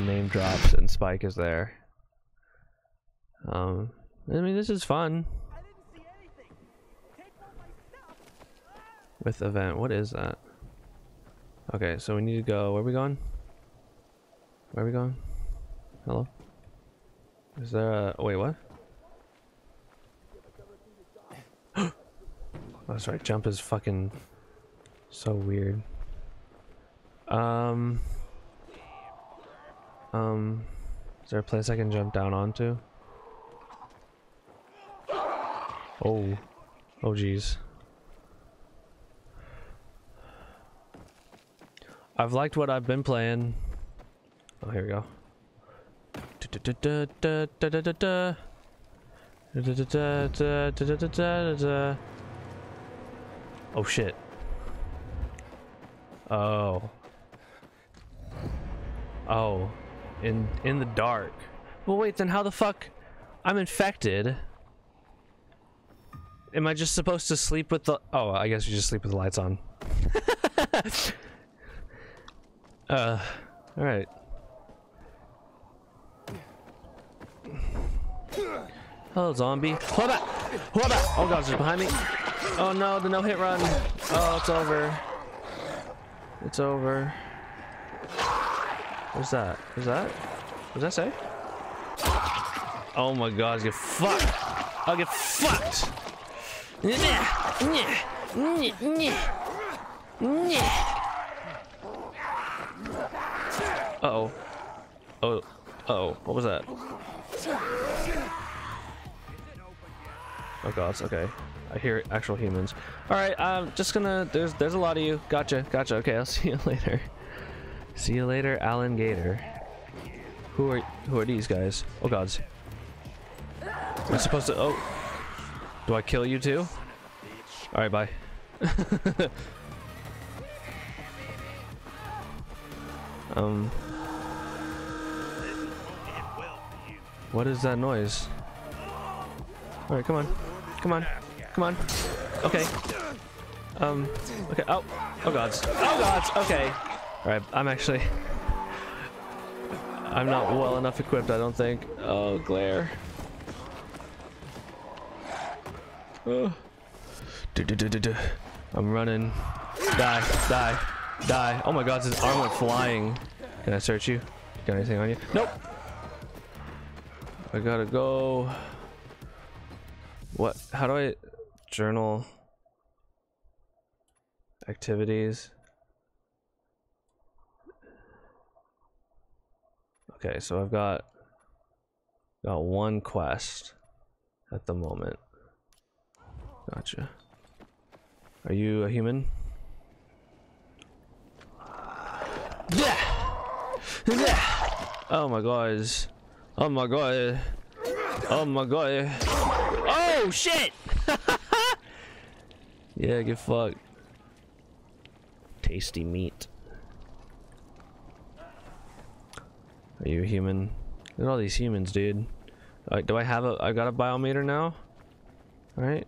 Name drops and Spike is there. I mean, this is fun. I didn't see anything. Take one myself. With event, what is that? Okay, so we need to go. Where are we going? Where are we going? Hello? Is there a... Oh, wait, what? Oh, that's right. Jump is fucking so weird. Is there a place I can jump down onto? Oh. Oh, geez. I've liked what I've been playing. Oh, here we go. Oh, shit. Oh. Oh. In the dark. Well, wait, then how the fuck? I'm infected. Am I just supposed to sleep with the... Oh, I guess you just sleep with the lights on. Alright. Hello, zombie. Hold up! Hold up! Oh god, it's behind me. Oh no, the no-hit run. Oh, it's over. It's over. What's that? What's that? What does that say? Oh my god, I get fucked! I'll get fucked! Uh-oh. Oh. Uh-oh. What was that? Oh gosh, okay. I hear actual humans. Alright, I'm just gonna... There's a lot of you. Gotcha, gotcha. Okay, I'll see you later. See you later, Alan Gator. Who are these guys? Oh gods. I'm supposed to... Oh. Do I kill you too? Alright, bye. What is that noise? Alright, come on. Come on. Come on. Okay. Okay. Oh. Oh gods. Oh gods. Okay. Alright, I'm not well enough equipped, I don't think. Oh, glare. Oh. I'm running. Die, die, die. Oh my god, his arm went flying. Can I search you? Got anything on you? Nope. I gotta go. What? How do I journal activities? Okay, so I've got one quest at the moment. Gotcha. Are you a human? Oh my god. Oh my god. Oh my god. Oh shit! Yeah, get fucked. Tasty meat. Are you a human? Look at all these humans, dude. Alright, do I have a... I got a biometer now? Alright.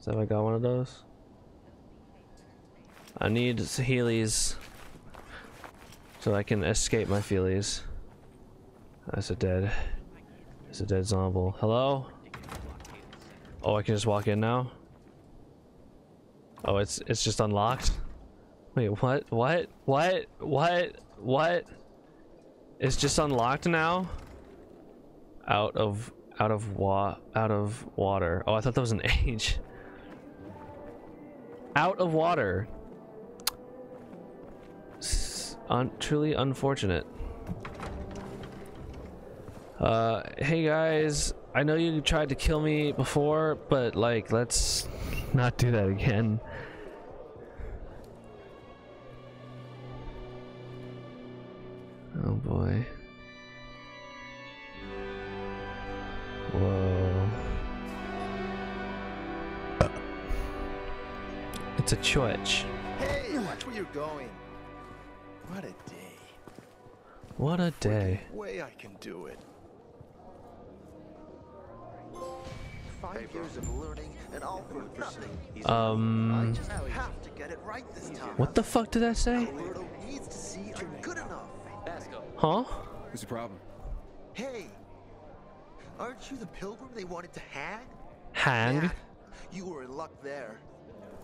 So I got one of those. I need healies. So I can escape my feelies. That's a dead... It's a dead zombie. Hello? Oh, I can just walk in now? Oh, it's just unlocked? Wait, what? What? What? What? What? It's just unlocked now. Out of water. Oh, I thought that was an age. Out of water. Truly unfortunate. Hey guys, I know you tried to kill me before, but like, let's not do that again. Oh boy. Whoa. It's a church. Hey, watch where you're going. What a day. What a day. Way I can do it. 5 years of learning and all for nothing. I have to get it right this time. What the fuck did I say? Huh? What's the problem? Hey, aren't you the pilgrim they wanted to hang? Hang? You were in luck there.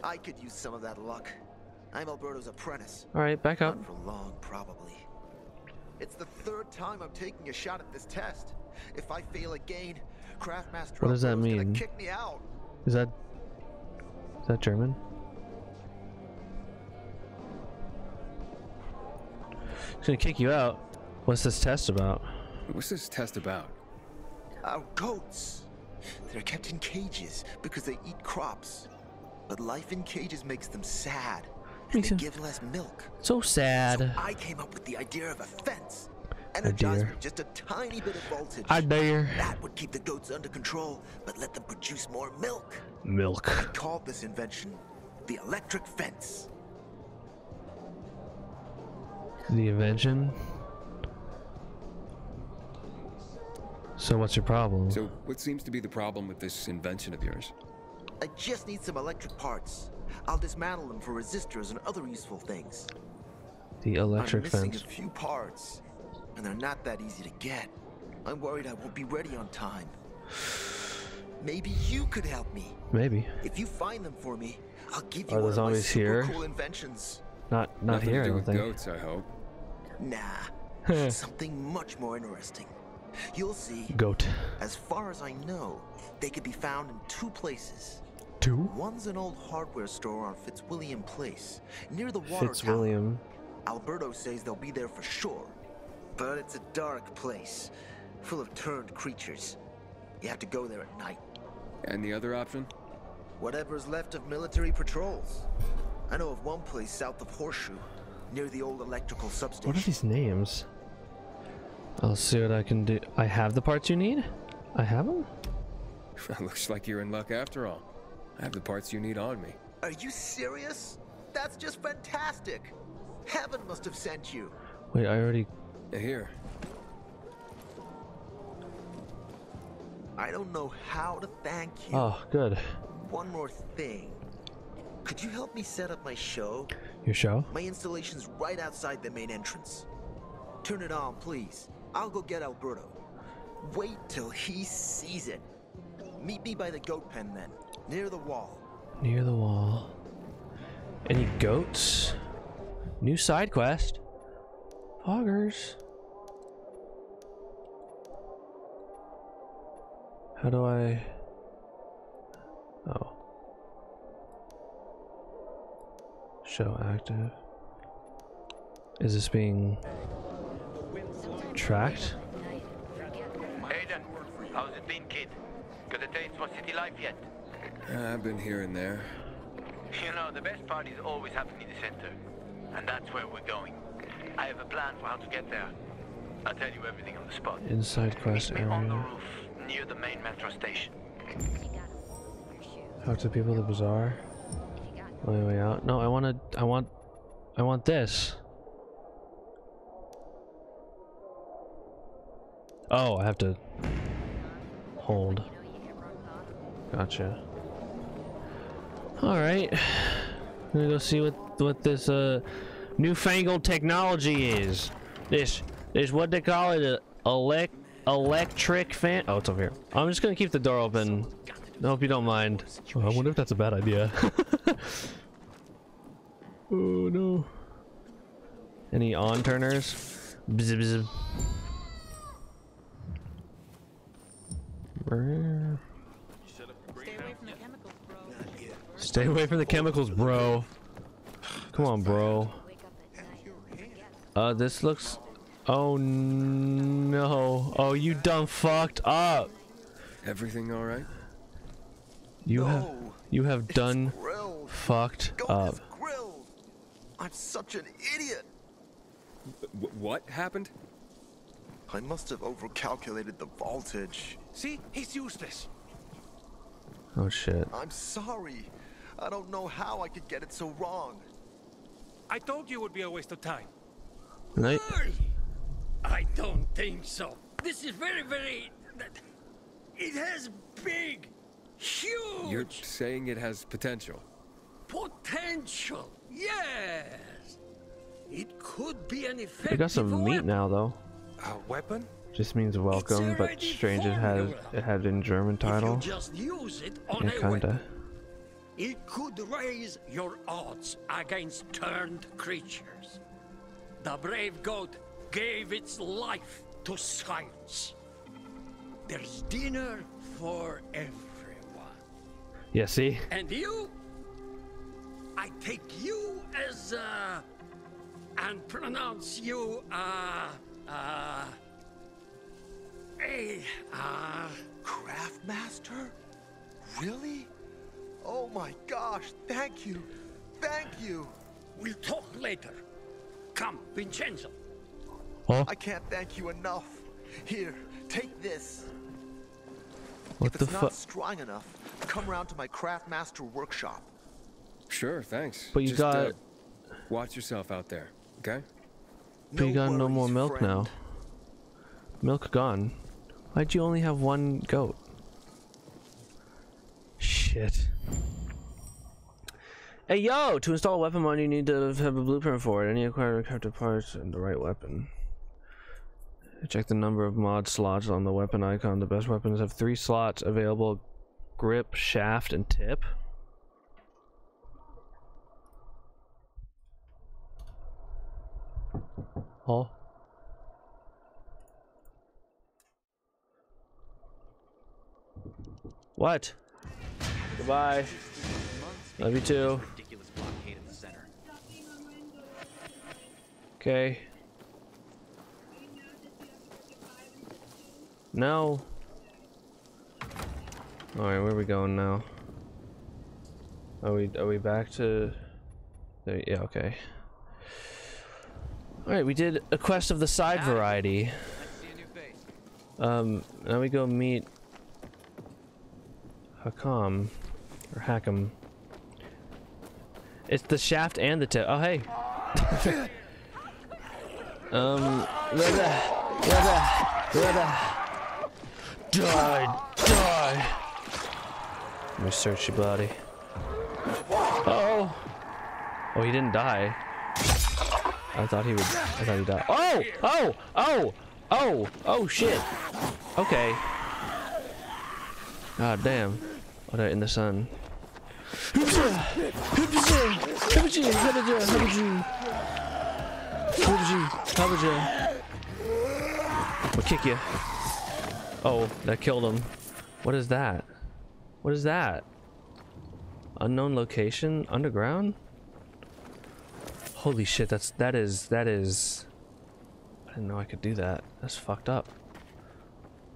I could use some of that luck. I'm Alberto's apprentice. All right, back up. Not for long, probably. It's the third time I'm taking a shot at this test. If I fail again, Craftmaster Alberto's gonna kick me out. Is that German? He's gonna kick you out. What's this test about? What's this test about? Our goats. They're kept in cages because they eat crops. But life in cages makes them sad. And they give less milk. So sad. So I came up with the idea of a fence. Energize with just a tiny bit of voltage. That would keep the goats under control, but let them produce more milk. I called this invention the electric fence. The invention? So what's your problem? So what seems to be the problem with this invention of yours? I just need some electric parts. I'll dismantle them for resistors and other useful things. The electric fence. I'm missing a few parts, and they're not that easy to get. I'm worried I won't be ready on time. Maybe you could help me. Maybe. If you find them for me, I'll give you one of my super cool inventions. Not here, I don't think. Goats, I hope. Nah, something much more interesting. You'll see. Goat. As far as I know, they could be found in two places. Two? One's an old hardware store on Fitzwilliam Place, near the water tower. Alberto says they'll be there for sure. But it's a dark place, full of turned creatures. You have to go there at night. And the other option? Whatever's left of military patrols. I know of one place south of Horseshoe, near the old electrical substation. What are these names? I'll see what I can do. I have the parts you need? I have them? Looks like you're in luck after all. I have the parts you need on me. Are you serious? That's just fantastic. Heaven must have sent you. Wait, I already... Here. I don't know how to thank you. Oh, good. One more thing. Could you help me set up my show? Your show? My installation's right outside the main entrance. Turn it on, please. I'll go get Alberto. Wait till he sees it. Meet me by the goat pen then, near the wall. Near the wall. Any goats? New side quest. Hoggers. How do I... Oh. Show active. Is this being... tracked? Aiden, how's it been, kid? Got a taste for city life yet? I've been here and there. You know, the best part is always happening in the center. And that's where we're going. I have a plan for how to get there. I'll tell you everything on the spot. Inside quest area. On the roof, near the main metro station. Talk to people at the bazaar. Way out. No, I want this. Oh, I have to hold. Gotcha. All right, I'm gonna go see what this newfangled technology is. This what they call it, electric fan. Oh, it's over here. I'm just gonna keep the door open. I hope you don't mind. Oh, I wonder if that's a bad idea. Oh no. Any on turners? Bzz, bzz. Stay away from the chemicals, bro. Come on, bro. This looks... Oh no. Oh, you done fucked up. Everything all right? You have done fucked up. I'm such an idiot. What happened? I must have overcalculated the voltage. See, he's useless. Oh shit. I'm sorry. I don't know how I could get it so wrong. I told you it would be a waste of time. Right? don't think so. This is very... It has big, huge... You're saying it has potential? Potential, yes. It could be an effective... We got some meat now, though. A weapon? Just means welcome, but strange it had in German title. If you just use it on a weapon, it could raise your odds against turned creatures. The brave goat gave its life to science. There's dinner for everyone. Yeah, see? And you? I take you as and pronounce you a craft master? Really? Oh my gosh, thank you. Thank you. We'll talk later. Come, Vincenzo. Huh? I can't thank you enough. Here, take this. What the fuck? If it's not strong enough, come round to my craft master workshop. Sure, thanks. But you got watch yourself out there, okay? But you got no more milk now. Milk gone. Why'd you only have one goat? Shit. Hey yo! To install a weapon mod, you need to have a blueprint for it. Any acquired character parts and the right weapon. Check the number of mod slots on the weapon icon. The best weapons have 3 slots available: grip, shaft, and tip. Huh? What? Goodbye. Love you too. Okay. No. All right, where are we going now? Are we back to? There, yeah. Okay. All right, we did a quest of the side variety. Now we go meet Hakon, or Hakon. It's the shaft and the tip. Oh hey. Die. Let me search your body. Oh. Oh, he didn't die. I thought he would. I thought he died. Oh! Oh! Oh! Oh! Oh! Shit! Okay. God damn. Oh, they're in the sun. We'll kick you. Oh, that killed him. What is that? What is that? Unknown location? Underground? Holy shit, that is... I didn't know I could do that. That's fucked up.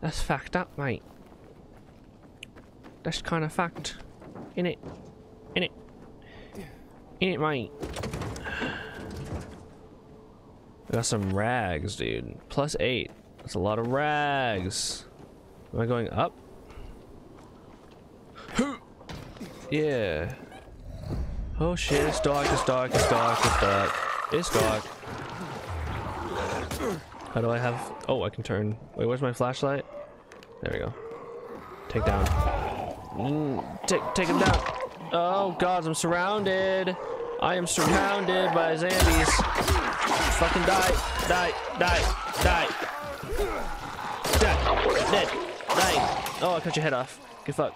That's fucked up, mate. That's kind of fucked. Innit? Innit? Innit, mate? I got some rags, dude. +8. That's a lot of rags. Am I going up? Yeah. Oh shit, it's dark, it's dark, it's dark, it's dark. It's dark. How do I have... Oh, I can turn. Wait, where's my flashlight? There we go. Take down. Take him down. Oh god, I'm surrounded. I am surrounded by zombies. Fucking die. Die. Die. Die. Dead. Dying. Oh, I cut your head off. Get fucked.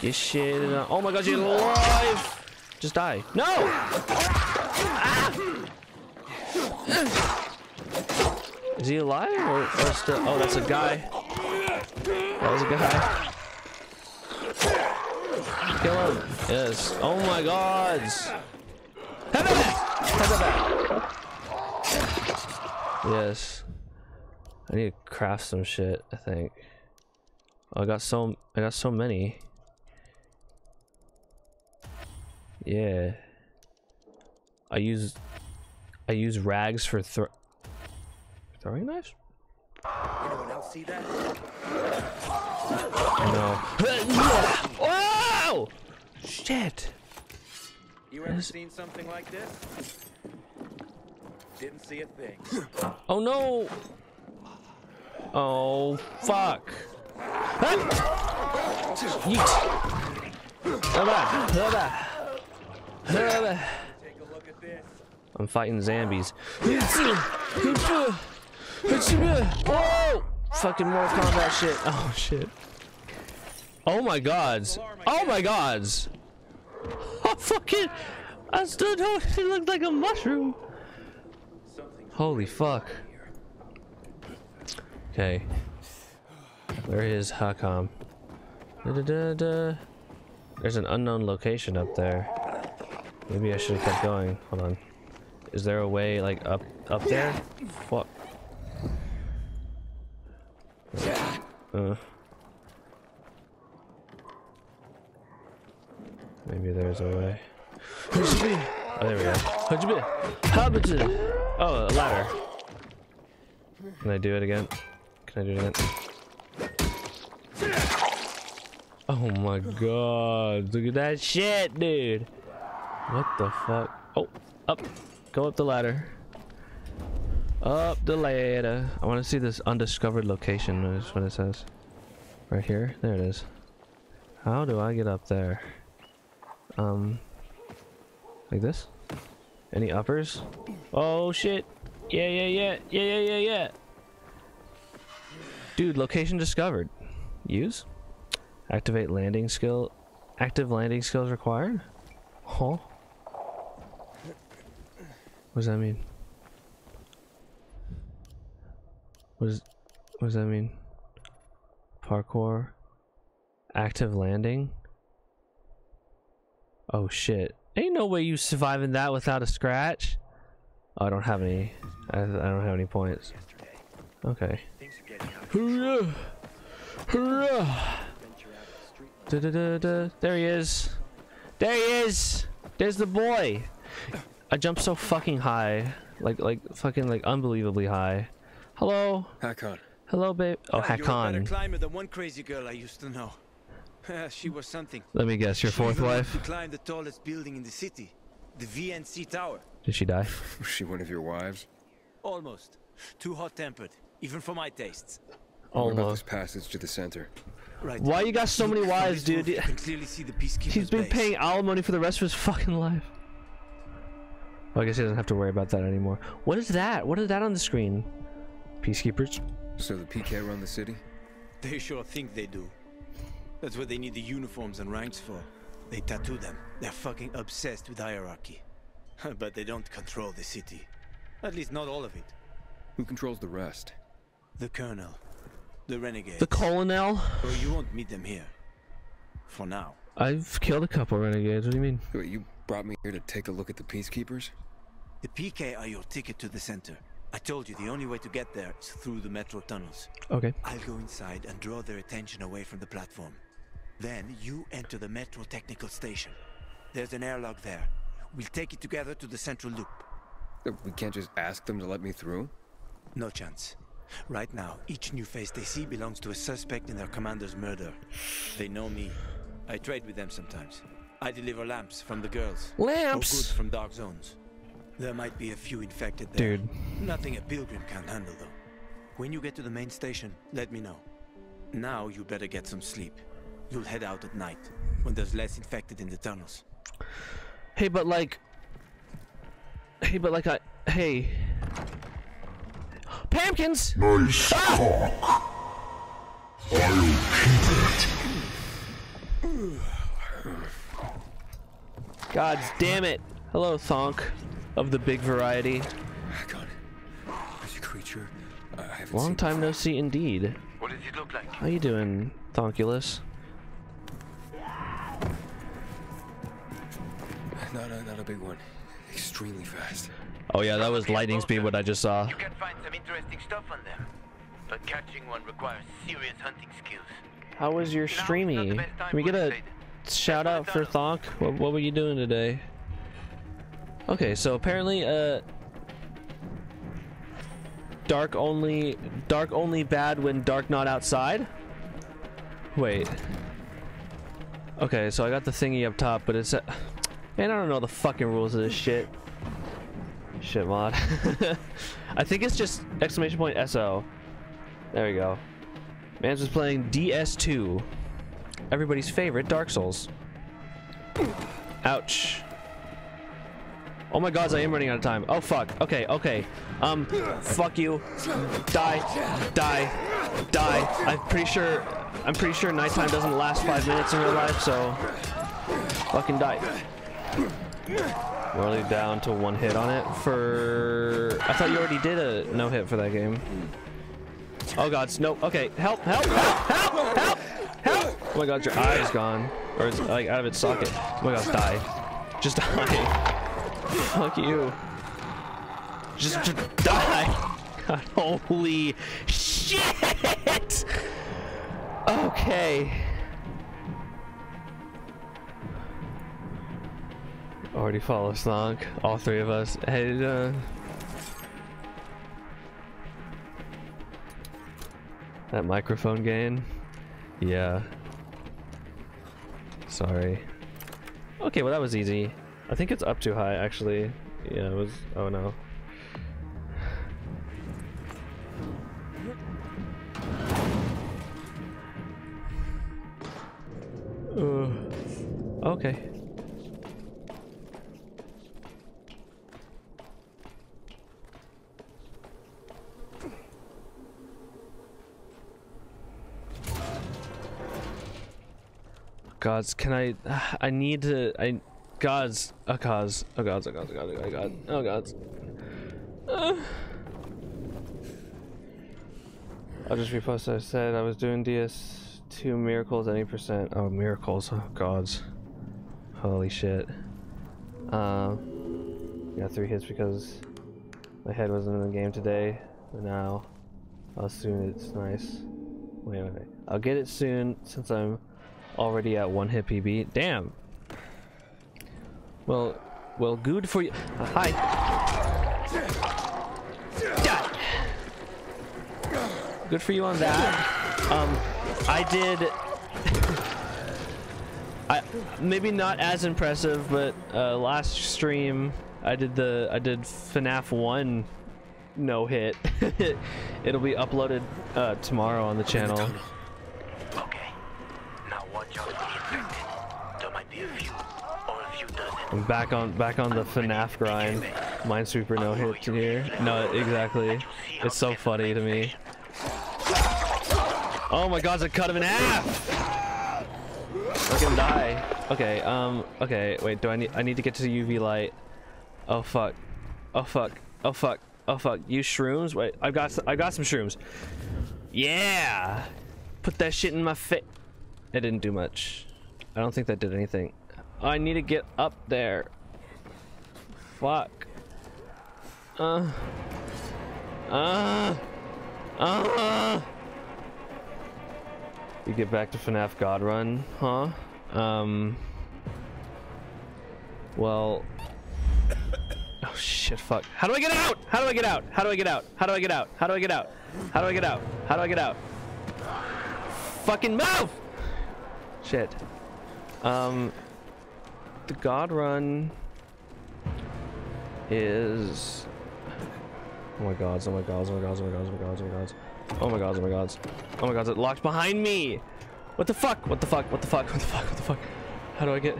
Get shit. Oh my god, you're alive! Just die. No! Ah! Is he alive? Or still? Oh, that's a guy. That was a guy. Kill him. Yes. Oh my god. Have it back! Have it back! Yes. I need to craft some shit, I think. Oh, I got so many. Yeah. I use rags for throwing knives? Anyone else see that? No. Oh! Shit. You ever seen something like this? Didn't see a thing. Oh no! Oh fuck! I'm fighting zombies. Whoa! Fucking Mortal Kombat shit. Oh shit. Oh my gods. Oh my gods. Oh fucking. I still don't. It looked like a mushroom. Holy fuck. Okay. Where is Hakon? There's an unknown location up there. Maybe I should have kept going. Hold on. Is there a way like up there? Fuck. Maybe there's a way. Oh, there we go. Oh, a ladder. Can I do it again? Oh my god, look at that shit, dude. What the fuck? Oh, up. Go up the ladder. Up the ladder. I want to see this undiscovered location. That's what it says. Right here? There it is. How do I get up there? Like this? Any uppers? Oh shit. Yeah. Dude, location discovered. Use? Activate landing skill. Active landing skills required? Huh? What does that mean? What does that mean? Parkour? Active landing? Oh shit. Ain't no way you surviving that without a scratch. Oh, I don't have any. I don't have any points. Okay. Hurrah! Hurrah! There he is. There's the boy. I jumped so fucking high, like unbelievably high. Hello. Hakon. Hello, babe. Oh, Hakon. You're a better climber than one crazy girl I used to know. She was something. Let me guess, your fourth wife? She climbed the tallest building in the city, the VNC Tower. Did she die? Was she one of your wives? Almost. Too hot-tempered, even for my tastes. What about this passage to the center? Right. Why you got so many wives, dude? You can clearly see the peacekeeper. He's been paying alimony for the rest of his fucking life. Well, I guess he doesn't have to worry about that anymore. What is that? What is that on the screen? Peacekeepers? So the PK run the city? They sure think they do. That's what they need the uniforms and ranks for. They tattoo them. They're fucking obsessed with hierarchy. But they don't control the city. At least not all of it. Who controls the rest? The colonel. The renegades. The colonel? Or you won't meet them here. For now. I've killed a couple renegades. What do you mean? Wait, you brought me here to take a look at the peacekeepers? The PK are your ticket to the center. I told you the only way to get there is through the metro tunnels. Okay. I'll go inside and draw their attention away from the platform. Then you enter the metro technical station. There's an airlock there. We'll take it together to the central loop. We can't just ask them to let me through? No chance. Right now, each new face they see belongs to a suspect in their commander's murder. They know me. I trade with them sometimes. I deliver lamps from the girls. Lamps? Or goods from dark zones. There might be a few infected there. Dude. Nothing a pilgrim can't handle, though. When you get to the main station, let me know. Now you better get some sleep. You'll head out at night, when there's less infected in the tunnels. Hey, but like... Hey... Pumpkins! Nice cock! I'll keep it! God damn it! Hello, Thonk. Of the big variety. God. There's a creature. Long time no see indeed. What does it look like? How you doing, Thonkulus? Not a big one. Extremely fast. Oh yeah, that was lightning speed what I just saw. You can find some interesting stuff on them, but catching one requires serious hunting skills. How was your streamy? Can we get a shout out for Thonk? What were you doing today? Okay, so apparently dark only bad when dark not outside. Wait. Okay, so I got the thingy up top, but it's... Man, I don't know the fucking rules of this shit. Shit mod. I think it's just exclamation point SO. There we go. Mans was playing DS2. Everybody's favorite Dark Souls. Ouch. Oh my gods, I am running out of time. Oh fuck. Okay, okay. Fuck you. Die. Die. Die. I'm pretty sure nighttime doesn't last 5 minutes in real life, so fucking die. We're only down to one hit on it for... I thought you already did a no-hit for that game. Oh gods, no. Okay, help, help, help, help, help! Oh my god, your eye is gone. Or it's like out of its socket. Oh my gosh, die. Just die. Fuck you. Just die. God, holy shit! Okay. Already follow Slonk, all three of us. Hey, that microphone gain? Yeah. Sorry. Okay, well that was easy. I think it's up too high, actually. Yeah, it was... oh no. Okay. Gods, can I? I need to. I. Gods. Oh gods. Oh gods. Oh gods. Oh gods. Oh gods. Oh gods. I'll just repost what I said. I was doing DS2 miracles at 80%. Oh, miracles. Oh gods. Holy shit. Got 3 hits because my head wasn't in the game today. But now, I'll soon. It's nice. Wait, wait, wait. I'll get it soon since I'm already at 1 hit PB. Damn. Well, well, good for you. Hi. Die. Good for you on that. I did. I maybe not as impressive, but last stream I did FNAF 1 no hit. It'll be uploaded tomorrow on the channel. I'm back on the FNAF grind. Minesweeper no hit here. No, exactly. It's so funny to me. Oh my god, I cut him in half! Fucking die. Okay, okay, wait, do I need to get to the UV light. Oh fuck. Oh fuck. Oh fuck. Oh fuck. You shrooms? Wait, I got some shrooms. Yeah! Put that shit in my face. It didn't do much. I don't think that did anything. I need to get up there. Fuck. You get back to FNAF God Run, huh? Well. Oh shit, fuck. How do I get out? How do I get out? How do I get out? How do I get out? How do I get out? How do I get out? How do I get out? Fucking move! Shit. The God Run is... oh my gods, oh my gods, oh my gods, oh my gods, oh my gods, oh my gods, oh my gods, oh my gods, oh my gods, it locked behind me! What the fuck? What the fuck? What the fuck? What the fuck? What the fuck? How do I get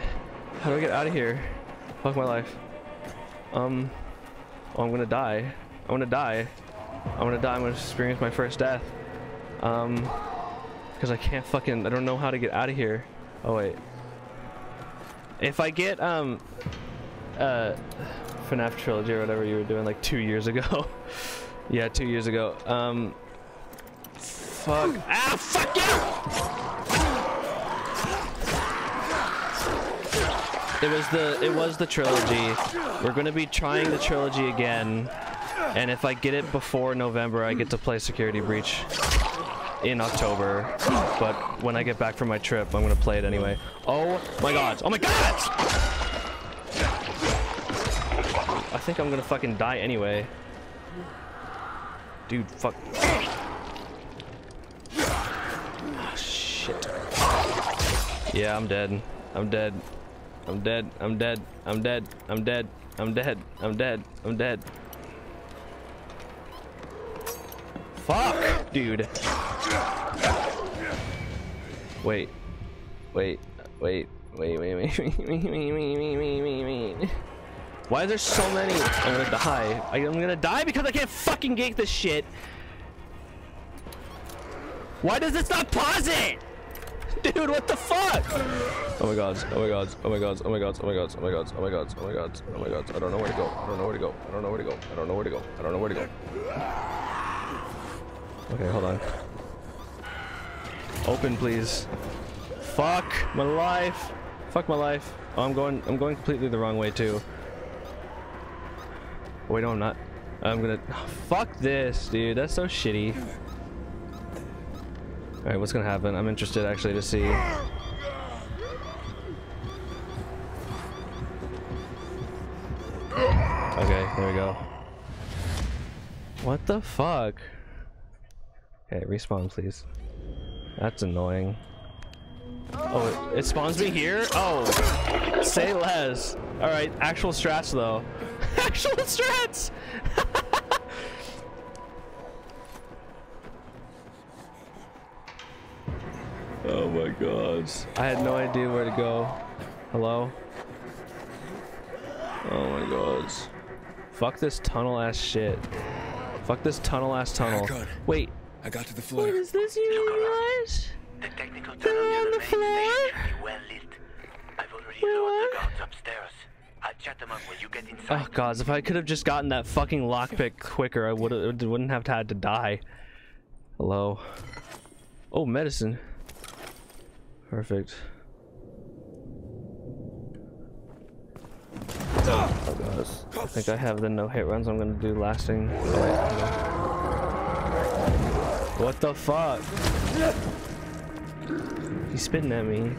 out of here? Fuck my life. Oh, I'm gonna die. I wanna die. I wanna die. I'm gonna experience my first death. Because I can't fucking... I don't know how to get out of here. Oh wait. If I get FNAF Trilogy or whatever you were doing like 2 years ago. Yeah, 2 years ago. Fuck. Ah, fuck you! It was the trilogy. We're gonna be trying the trilogy again, and if I get it before November, I get to play Security Breach in October, but when I get back from my trip, I'm gonna play it anyway. Oh my god! Oh my god! I think I'm gonna fucking die anyway. Dude, fuck. Oh, shit. Yeah, I'm dead. I'm dead. I'm dead. I'm dead. I'm dead. I'm dead. I'm dead. I'm dead. I'm dead. I'm dead. Fuck, dude. Wait. Wait. Wait. Wait, wait, wait, wait, wait, wait, wait, wait, wait. Why are there so many? I'm gonna die. I'm gonna die because I can't fucking gank this shit. Why does this not pause it? Dude, what the fuck? Oh my god. Oh my god. Oh my god. Oh my god. Oh my god. Oh my god. Oh my god. Oh my god. Oh my god. I don't know where to go. I don't know where to go. I don't know where to go. I don't know where to go. I don't know where to go. Okay, hold on. Open, please. Fuck my life. Fuck my life. Oh, I'm going completely the wrong way too. Wait, no, I'm not. I'm gonna fuck this, dude. That's so shitty. All right, what's gonna happen? I'm interested actually to see. Okay, there we go. What the fuck? Okay, respawn, please. That's annoying. Oh, it spawns me here? Oh, say less. All right, actual strats though. Actual strats. Oh my god. I had no idea where to go. Hello? Oh my god. Fuck this tunnel ass shit. Fuck this tunnel ass tunnel. Wait. I got to the floor. What is this, you guys? The technical tunnel on the floor? I've already lowered the guards upstairs. I'll chat them up when you get inside. Oh god, if I could have just gotten that fucking lockpick quicker, I wouldn't have had to die. Hello. Oh, medicine. Perfect. Oh gosh. I think I have the no hit runs I'm gonna do lasting. What the fuck? He's spitting at me.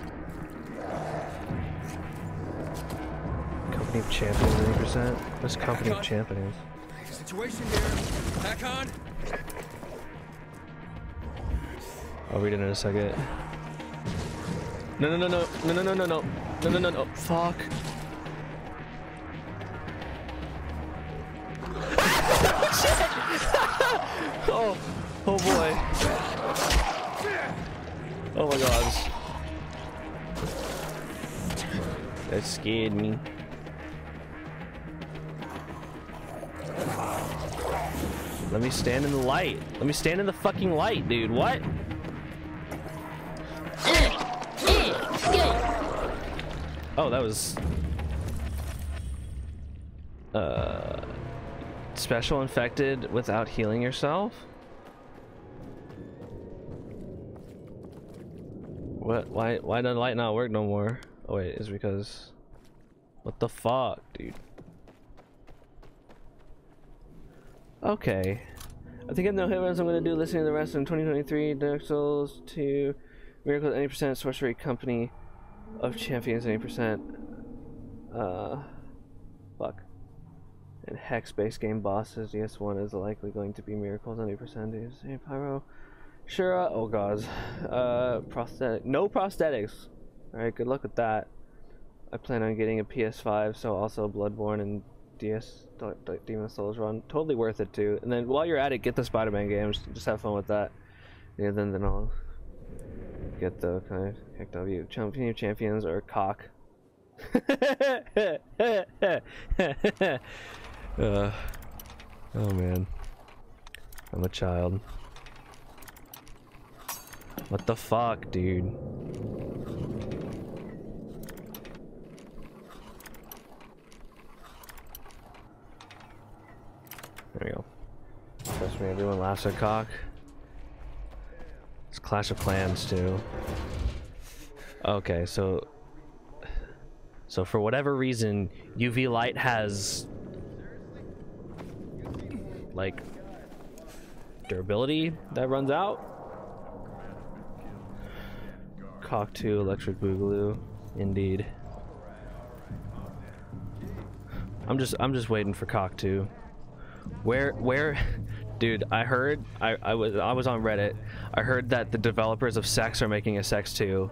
Company of Champions, 80%. What's Company of Champions? Situation there. Hakon. I'll read it in a second. No, no, no, no, no, no, no, no, no, no, no, no, fuck. Oh, oh boy. Oh my gosh. That scared me. Let me stand in the light. Let me stand in the fucking light, dude. What? Oh, that was special infected without healing yourself. What? Why does light not work no more? Oh wait, it's because what the fuck, dude? Okay, I think I have no hit runs I'm gonna do listening to the rest in 2023. Dark Souls 2, Miracles 80%, Sorcery Company of Champions 80%, fuck, and hex based game bosses. DS1 is likely going to be Miracles 80%. Hey, Pyro, Shura. Oh god, prosthetic. No prosthetics. All right, good luck with that. I plan on getting a PS5, so also Bloodborne and Demon's Souls run. Totally worth it too. And then while you're at it, get the Spider-Man games. Just have fun with that. Yeah, then I'll get the kind of KW Company of Champions or cock. Oh man, I'm a child. What the fuck, dude? There we go. Trust me, everyone laughs at cock. It's Clash of Clans too. Okay, so for whatever reason, UV light has like durability that runs out. Cock 2, Electric Boogaloo, indeed. I'm just waiting for Cock 2. Where, dude, I was on Reddit. I heard that the developers of Sex are making a Sex 2.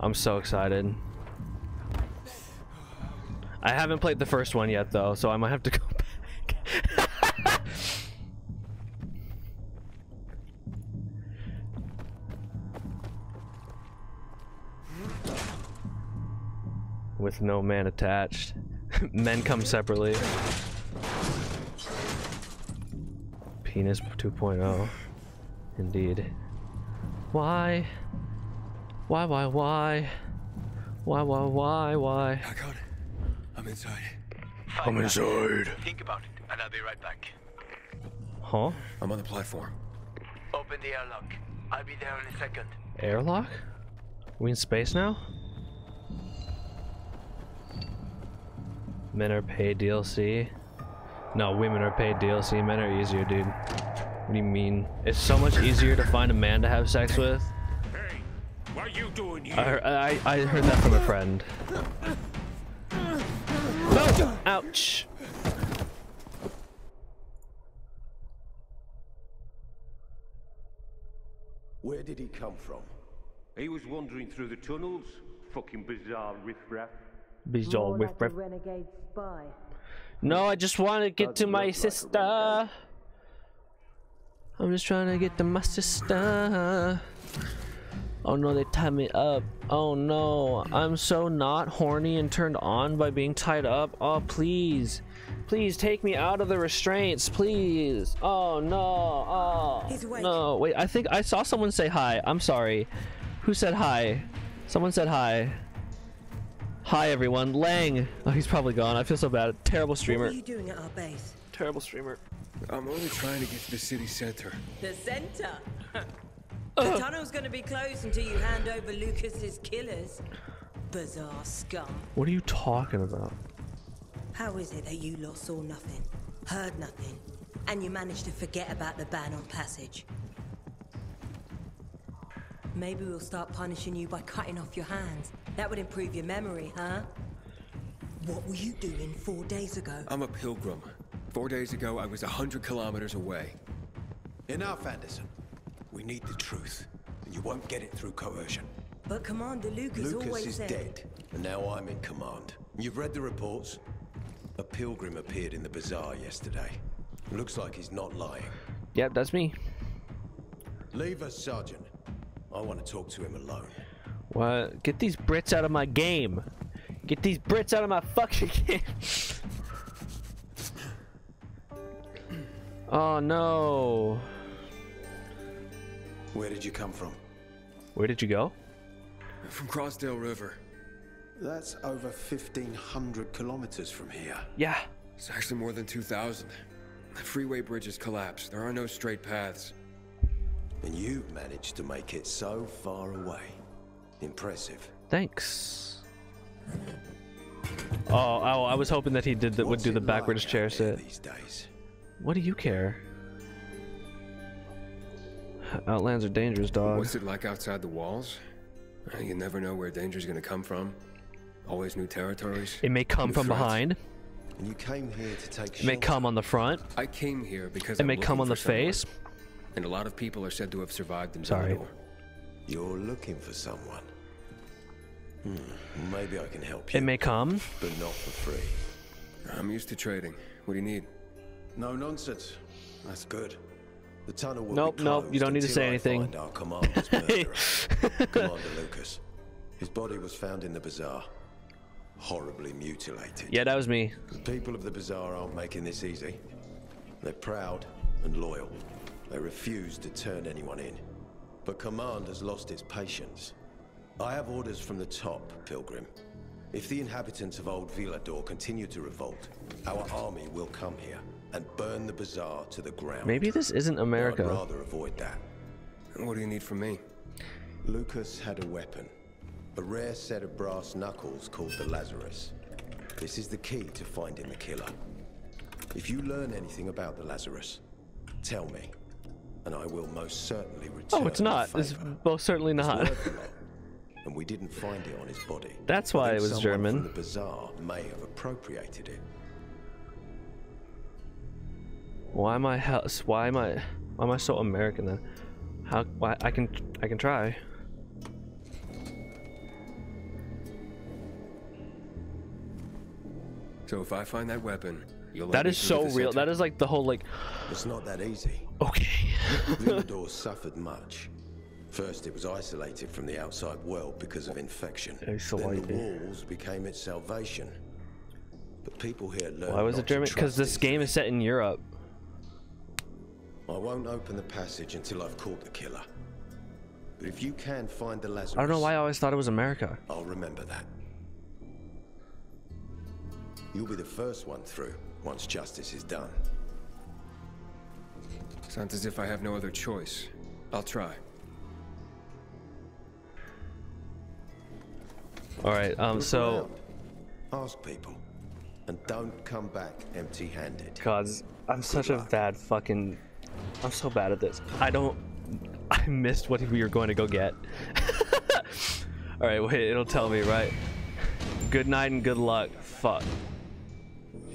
I'm so excited. I haven't played the first one yet though, so I might have to go back. With no man attached. Men come separately. Penis 2.0. Indeed. Why? Hakon, I'm inside. I'm inside. Think about it, and I'll be right back. Huh? I'm on the platform. Open the airlock. I'll be there in a second. Airlock? Are we in space now? Men are paid DLC. No, women are paid DLC. Men are easier, dude. What do you mean? It's so much easier to find a man to have sex with. Hey, what are you doing here? I heard that from a friend. Oh, ouch. Where did he come from? He was wandering through the tunnels. Fucking bizarre riffraff. Bizarre riffraff. Renegade spy. No, I just want to get to my sister. I'm just trying to get to my sister. Oh no, they tied me up. Oh no, I'm so not horny and turned on by being tied up. Oh please, please take me out of the restraints, please. Oh no, oh no. Wait, I think I saw someone say hi. I'm sorry. Who said hi? Someone said hi. Hi everyone, Lang. Oh, he's probably gone. I feel so bad. Terrible streamer. What are you doing at our base? Terrible streamer. I'm only trying to get to the city center. The center? The tunnel's gonna be closed until you hand over Lucas's killers. Bizarre scum. What are you talking about? How is it that you lot saw nothing, heard nothing, and you managed to forget about the ban on passage? Maybe we'll start punishing you by cutting off your hands. That would improve your memory, huh? What were you doing 4 days ago? I'm a pilgrim. 4 days ago, I was 100 kilometers away. Enough, Anderson. We need the truth, and you won't get it through coercion. But Commander Lucas always said... Lucas is dead, and now I'm in command. You've read the reports? A pilgrim appeared in the bazaar yesterday. Looks like he's not lying. Yep, that's me. Leave us, Sergeant. I want to talk to him alone. What? Get these Brits out of my game. Get these Brits out of my fucking game. Oh no. Where did you come from? Where did you go? From Crossdale River. That's over 1,500 kilometers from here. Yeah. It's actually more than 2,000. The freeway bridge has collapsed. There are no straight paths. And you've managed to make it so far away. Impressive. Thanks. Oh, I was hoping that he did that. Would do the backwards chair sit. These days? What do you care? Outlands are dangerous, dog. What's it like outside the walls? You never know where danger's gonna come from. Always new territories. It may come from behind. And you came here to take shelter. It may come on the front. I came here because it may come on the face. And a lot of people are said to have survived in Villedor. You're looking for someone. Maybe I can help you. It may come, but not for free. I'm used to trading. What do you need? No nonsense. That's good. The tunnel will be closed. Nope. You don't need to say anything. Find our commander's murderer. Commander Lucas. His body was found in the bazaar, horribly mutilated. Yeah, that was me. The people of the bazaar aren't making this easy. They're proud and loyal. They refuse to turn anyone in. But command has lost its patience. I have orders from the top, Pilgrim. If the inhabitants of Old Villedor continue to revolt, our army will come here and burn the bazaar to the ground. Maybe this isn't America. I'd rather avoid that. What do you need from me? Lucas had a weapon. A rare set of brass knuckles called the Lazarus. This is the key to finding the killer. If you learn anything about the Lazarus, tell me. And I will most certainly return. Oh, it's not. It's most certainly not. And we didn't find it on his body. That's why it was German. From the bazaar may have appropriated it. Why am I so American then? I can try. So if I find that weapon, you'll that is so real. That is like the whole like. It's not that easy. Okay. Villedor suffered much. First, it was isolated from the outside world because of infection. Isolated. Then the walls became its salvation. But people here learned. Why was it German? Because this game is set in Europe. I won't open the passage until I've caught the killer. But if you can find the Lazarus, I don't know why I always thought it was America. I'll remember that. You'll be the first one through once justice is done. Sounds as if I have no other choice. I'll try. All right. So ask people and don't come back empty-handed. God, I'm such a bad fucking. I'm so bad at this. I missed what we were going to go get. All right, wait. It'll tell me, right? Good night and good luck. Fuck.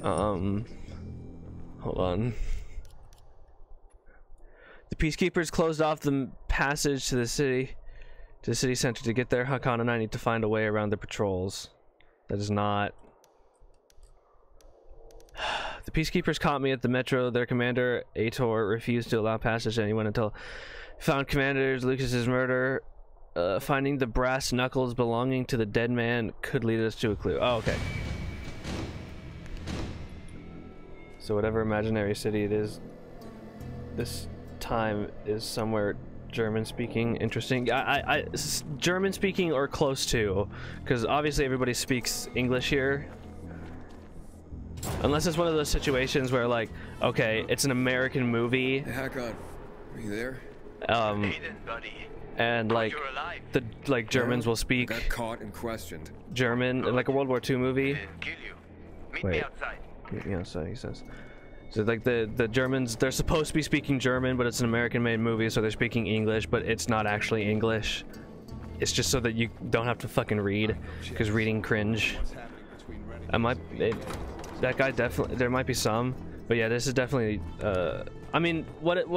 Hold on. The peacekeepers closed off the passage to the city. To the city center. To get there, Hakon and I need to find a way around the patrols. That is not. The peacekeepers caught me at the metro. Their commander, Aitor, refused to allow passage to anyone until he found Commander Lucas's murder. Finding the brass knuckles belonging to the dead man could lead us to a clue. Oh, okay. So whatever imaginary city it is, this time is somewhere German-speaking. Interesting. I German-speaking or close to, because obviously everybody speaks English here. Unless it's one of those situations where, like, okay, it's an American movie. Hey, Hakon, are you there? Hayden, buddy. And like the Germans will speak. Got caught and questioned. German, like a World War II movie. Wait, meet me outside, he says. So like the Germans, they're supposed to be speaking German, but it's an American-made movie, so they're speaking English, but it's not actually English. It's just so that you don't have to fucking read, because reading cringe. I might, that guy definitely. There might be some, but yeah, this is definitely. I mean, we're in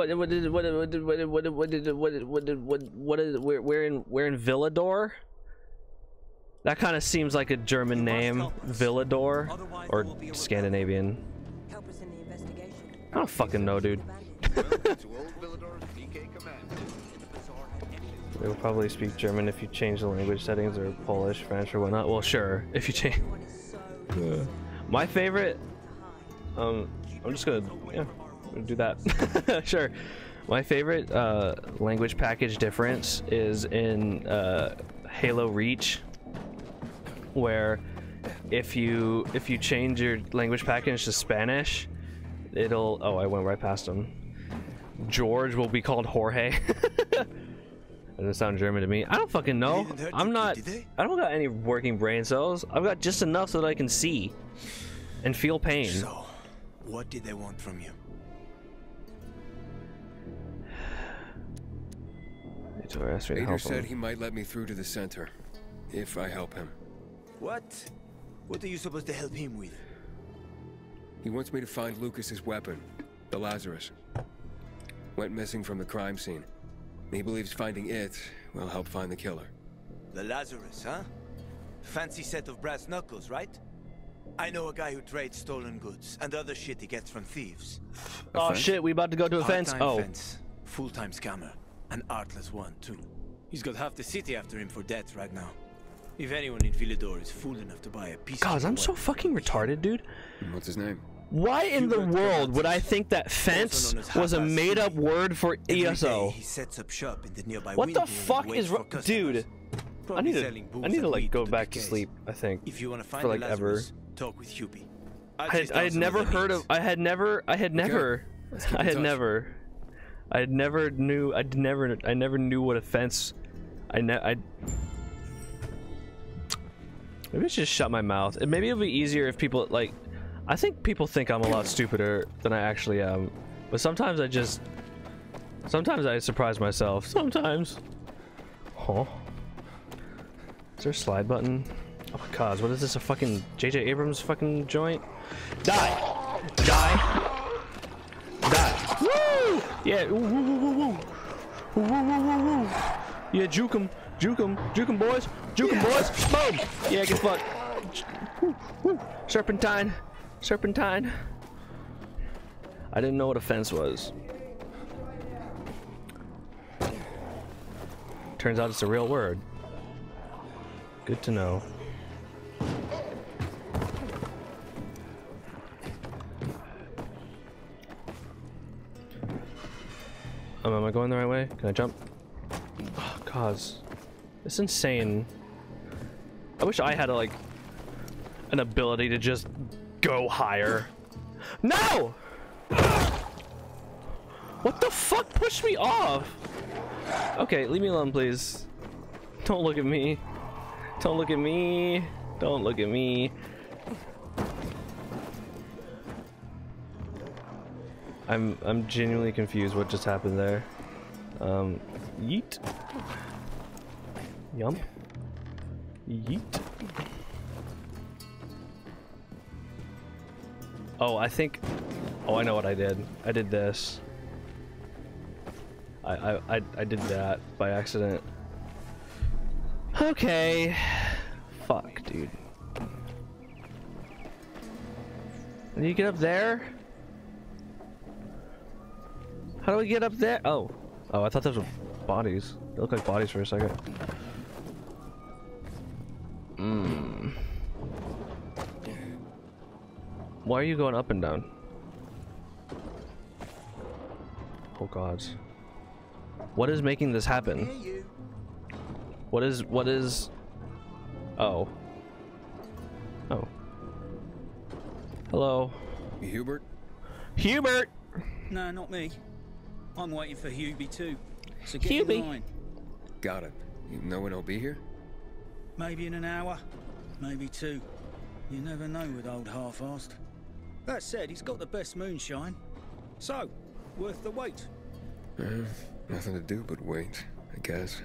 Villedor. That kind of seems like a German name, Villedor, or Scandinavian. I don't fucking know, dude. They will probably speak German if you change the language settings, or Polish, French, or whatnot. Well, sure, if you change. Yeah. My favorite. I'm just gonna. Yeah. Do that. Sure. My favorite language package difference is in Halo Reach, where if you change your language package to Spanish, it'll oh I went right past him. George will be called Jorge. Doesn't sound German to me. I don't fucking know. I'm not. I don't got any working brain cells. I've got just enough so that I can see and feel pain. So, what did they want from you? Aitor said he might let me through to the center if I help him. What are you supposed to help him with? He wants me to find Lucas's weapon, the Lazarus. Went missing from the crime scene. He believes finding it will help find the killer. The Lazarus, huh? Fancy set of brass knuckles, right? I know a guy who trades stolen goods and other shit he gets from thieves. Oh shit, we about to go to a fence. Oh, full-time scammer. An artless one, too. He's got half the city after him for debt right now. If anyone in Villedor is fool enough to buy a piece of... God, I'm so fucking retarded, dude. What's his name? Why in the world would I think that fence was a made-up word for ESO? What the fuck is... Dude, I need to, like, go back to sleep, I think. If you want to find for, like, ever. Talk with Hubert. I never knew what a fence. Maybe I should just shut my mouth. Maybe it'll be easier if people like. I think people think I'm a lot stupider than I actually am. But sometimes I just. Sometimes I surprise myself. Sometimes. Huh? Is there a slide button? Oh my God! What is this? A fucking J.J. Abrams fucking joint? Die! Die! Die! Woo! Yeah, ooh, woo, woo, woo, woo. Woo, woo, woo, woo, woo. Yeah, juke 'em, juke 'em, juke 'em, boys, juke 'em, boys, boom! Yeah, get fucked. Serpentine, Serpentine. I didn't know what a fence was. Turns out it's a real word. Good to know. Am I going the right way? Can I jump? Oh, cause it's insane. I wish I had like an ability to just go higher. No! What the fuck pushed me off? Okay, leave me alone, please. Don't look at me. Don't look at me. Don't look at me. I'm genuinely confused what just happened there. Yeet. Yum. Yeet. Oh, I think... Oh, I know what I did. I did this. I did that by accident. Okay. Fuck, dude. Can you get up there? How do we get up there? Oh. Oh, I thought those were bodies. They look like bodies for a second. Mm. Why are you going up and down? Oh, God. What is making this happen? What is... Oh. Oh. Hello. Hubert? Hubert! No, not me. I'm waiting for Hubie too. So get in line. Got it. You know when I'll be here? Maybe in an hour. Maybe two. You never know with old half-assed. That said, he's got the best moonshine. So, worth the wait. Nothing to do but wait, I guess.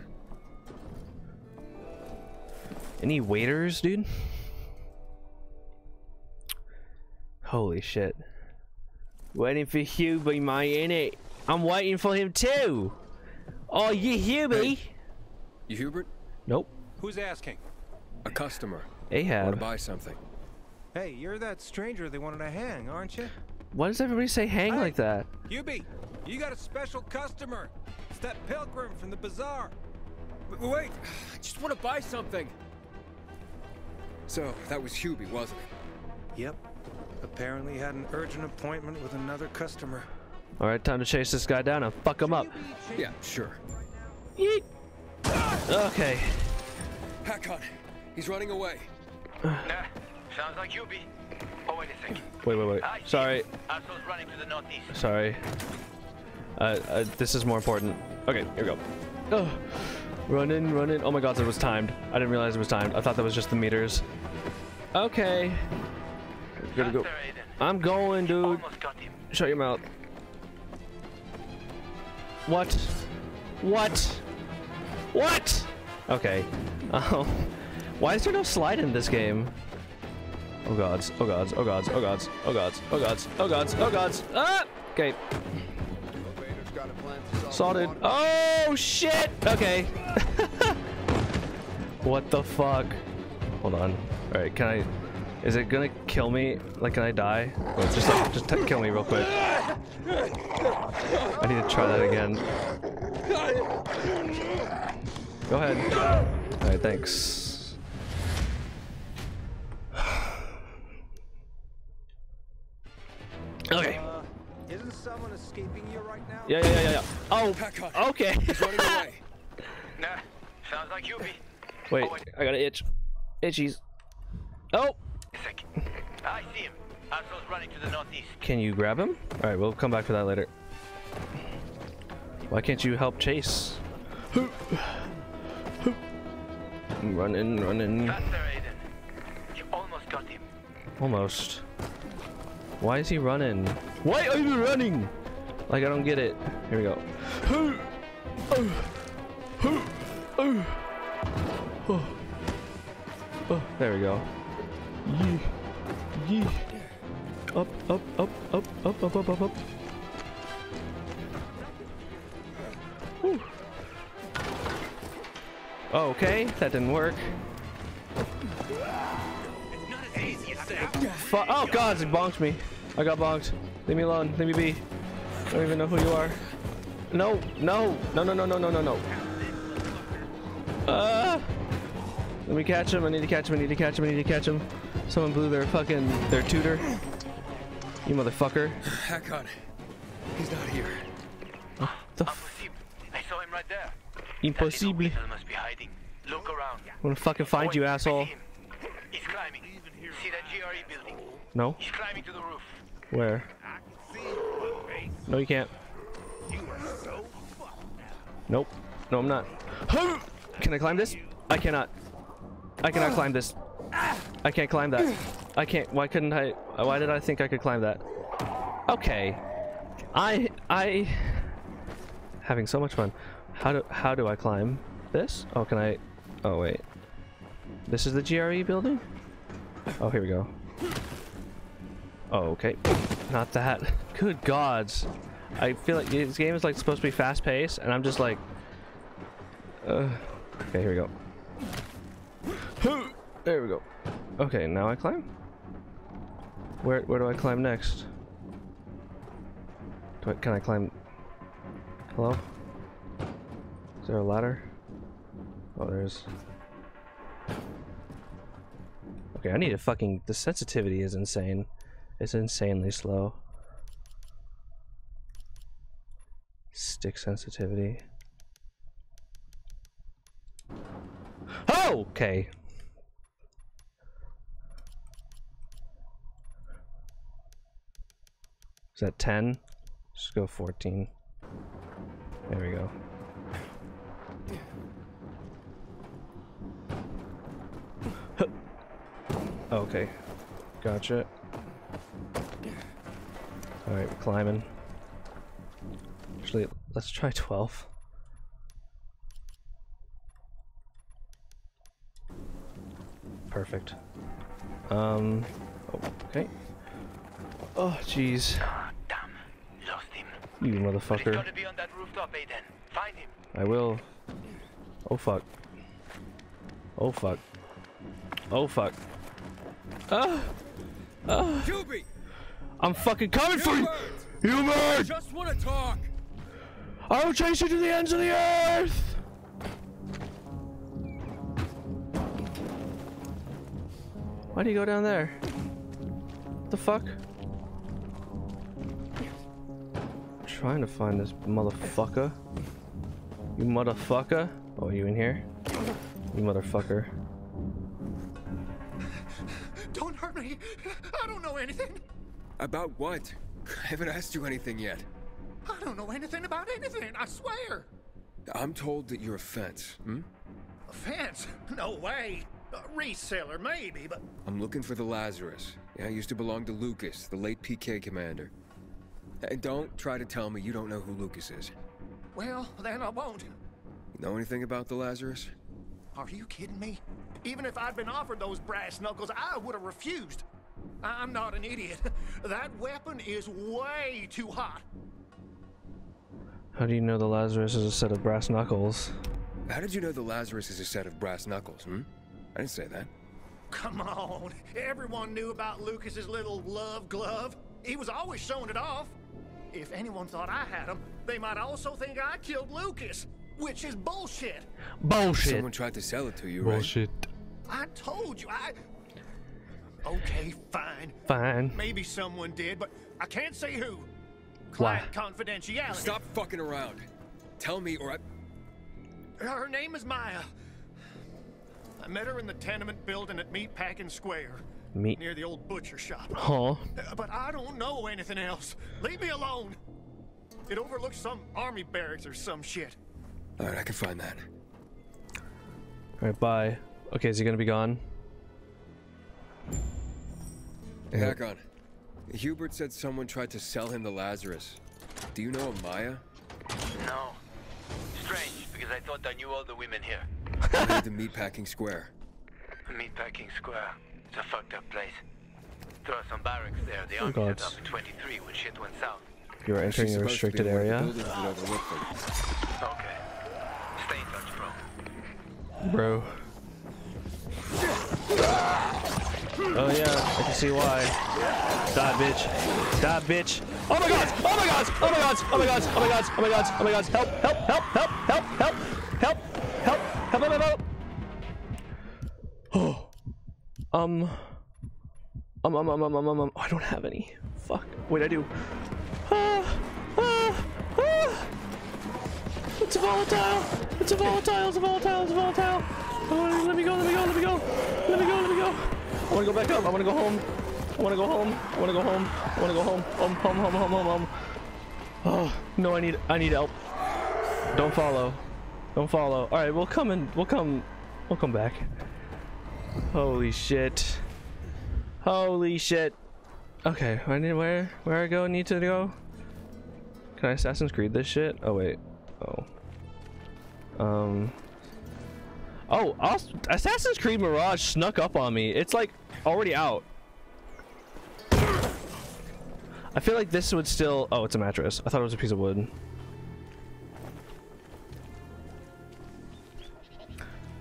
Any waiters, dude? Holy shit. Waiting for Hubie, mate, innit? I'm waiting for him too. Oh, you Hubie? Hey, you Hubert? Nope. Who's asking? A customer. Ahab. Want to buy something? Hey, you're that stranger they wanted to hang, aren't you? Why does everybody say hang like that? Hubie, you got a special customer. It's that pilgrim from the bazaar. Wait, I just want to buy something. So that was Hubie, wasn't it? Yep. Apparently had an urgent appointment with another customer. All right, time to chase this guy down and fuck him up. Yeah, sure. Yeet. Okay. Hakon, he's running away. Nah, sounds like you be. Oh, wait a second. Wait. Sorry. Asshole's running to the northeast. Sorry. This is more important. Okay, here we go. Oh, running. Oh my God, that was timed. I didn't realize it was timed. I thought that was just the meters. Okay. Gotta go. I'm going, dude. Shut your mouth. What? Okay. Why is there no slide in this game? Oh gods. Ah! Okay. Salted. Oh shit! Okay. What the fuck? Hold on. Alright, can I... Is it gonna kill me? Like, can I die? Wait, just kill me real quick. I need to try that again. Go ahead. All right, thanks. Okay. Isn't someone escaping you right now? Yeah. Oh. Okay. Nah, sounds like you be. Wait, I got an itch. Itchies. Oh. I see him. Asshole's running to the northeast. Can you grab him? All right, we'll come back for that later. Why can't you help chase? Running. You almost got him. Almost. Why is he running? Why are you running? Like, I don't get it. Here we go. Oh, there we go. Yeah. Up. Whew. Okay, that didn't work. It's not as easy as Oh god, it bonked me. I got bonked. Leave me alone. Leave me be. I don't even know who you are. No, no, no, no, no, no, no, no, no. Let me catch him. I need to catch him. I need to catch him. I need to catch him. Someone blew their fucking tutor. You motherfucker. Hakon, he's not here. The I saw him right there. Impossible. Must be hiding. Look around. I'm gonna fucking find you, asshole. He's climbing. See that GRE building? No. He's climbing to the roof. Where? No, you can't. Nope. No, I'm not. Can I climb this? I cannot. I cannot climb this. I can't climb that. I can't. Why couldn't I? Why did I think I could climb that? Okay. I having so much fun. How do I climb this? Oh, can I? Oh wait. This is the GRE building? Oh, here we go. Oh, okay. Not that. Good gods. I feel like this game is like supposed to be fast paced and I'm just like okay, here we go. There we go. Okay, now I climb? Where do I climb next? Can I climb? Hello? Is there a ladder? Oh, there is. Okay, I need a fucking... The sensitivity is insane. It's insanely slow. Stick sensitivity. Oh! Okay. Is that 10? Just go 14. There we go. Huh. Okay. Gotcha. Alright, we're climbing. Actually, let's try 12. Perfect. Okay. Oh, jeez. You motherfucker. Gotta be on that rooftop, Aiden. Find him. I will. Oh fuck. Oh fuck. Oh fuck. I'm fucking coming for you! Hubert! I just wanna talk! I will chase you to the ends of the earth! Why do you go down there? What the fuck? Trying to find this motherfucker. You motherfucker. Oh, are you in here? You motherfucker. Don't hurt me. I don't know anything. About what? I haven't asked you anything yet. I don't know anything about anything, I swear. I'm told that you're a fence, hmm? A fence? No way. A reseller, maybe, but... I'm looking for the Lazarus. Yeah, I used to belong to Lucas, the late PK commander. And don't try to tell me you don't know who Lucas is. Well, then I won't. You know anything about the Lazarus? Are you kidding me? Even if I'd been offered those brass knuckles, I would have refused. I'm not an idiot. That weapon is way too hot. How do you know the Lazarus is a set of brass knuckles? How did you know the Lazarus is a set of brass knuckles, hmm? I didn't say that. Come on. Everyone knew about Lucas's little love glove. He was always showing it off. If anyone thought I had him, they might also think I killed Lucas, which is bullshit. Bullshit. Someone tried to sell it to you, right? Bullshit. I told you, Okay, fine. Fine. Maybe someone did, but I can't say who. Client confidentiality. Stop fucking around. Tell me or I... Her name is Maya. I met her in the tenement building at Meatpacking Square. Near the old butcher shop. Huh? But I don't know anything else. Leave me alone. It overlooks some army barracks or some shit. All right, I can find that. All right, bye. Okay, is he gonna be gone? Hey, Hakon. Hubert said someone tried to sell him the Lazarus. Do you know a Maya? No. Strange, because I thought I knew all the women here. I need the Meatpacking Square. Meatpacking Square. It's a fucked up place. There are some barracks there. The army set up in 23 when shit went south. You are entering a restricted area. Okay. Stay in touch, bro. Oh yeah, I can see why. Die, bitch. Die, bitch. Oh my god! Oh my god! Oh my god! Oh my god! Oh my god! Oh my god! Oh my god! Help! Help! Help! Help! Help! Help! Help! Help! Help! Help! Help! Oh. I don't have any. Fuck. Wait, I do. It's a volatile! It's a volatile! It's a volatile! It's a volatile! Oh, let me go! Let me go! Let me go! Let me go! Let me go! I want to go back up. I want to go home. I want to go home. I want to go home. I want to go home. Home, home, home, home, home, home. Oh no! I need help. Don't follow. Don't follow. All right, we'll come back. Holy shit! Holy shit! Okay, I need where I go? Need to go? Can I Assassin's Creed this shit? Oh wait. Oh. Oh, Assassin's Creed Mirage snuck up on me. It's like already out. I feel like this would still. Oh, it's a mattress. I thought it was a piece of wood.